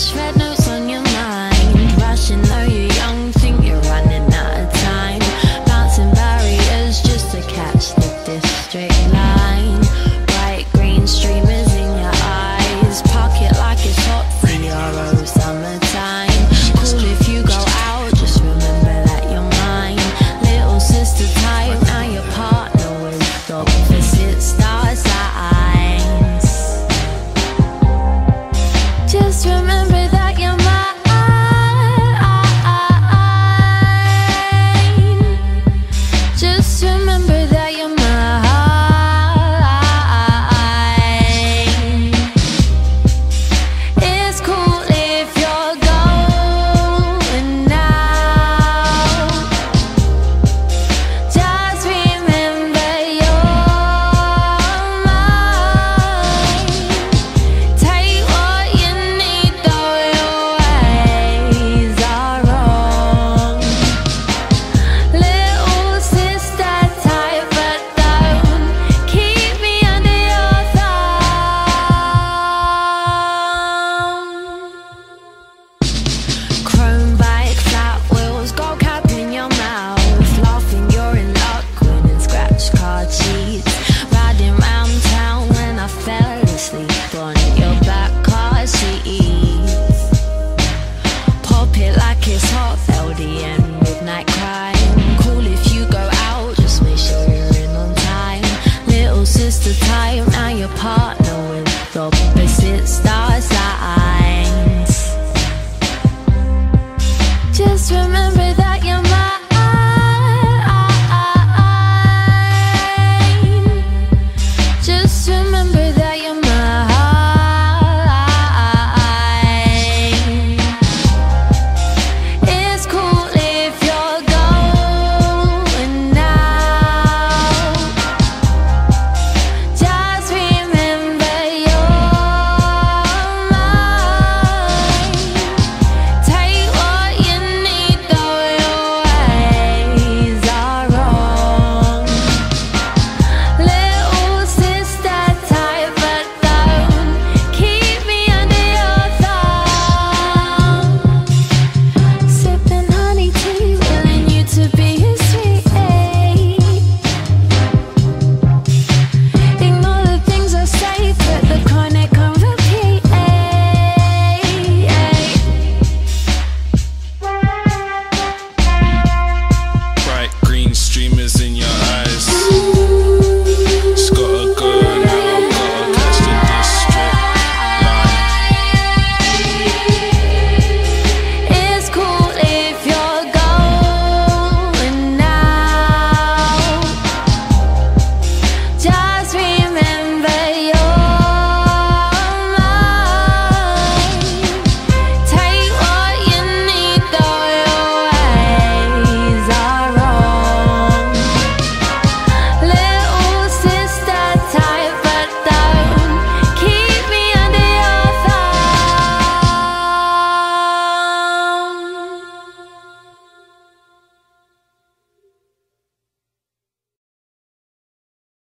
just right.